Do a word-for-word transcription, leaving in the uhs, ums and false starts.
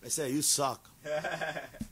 They say you suck.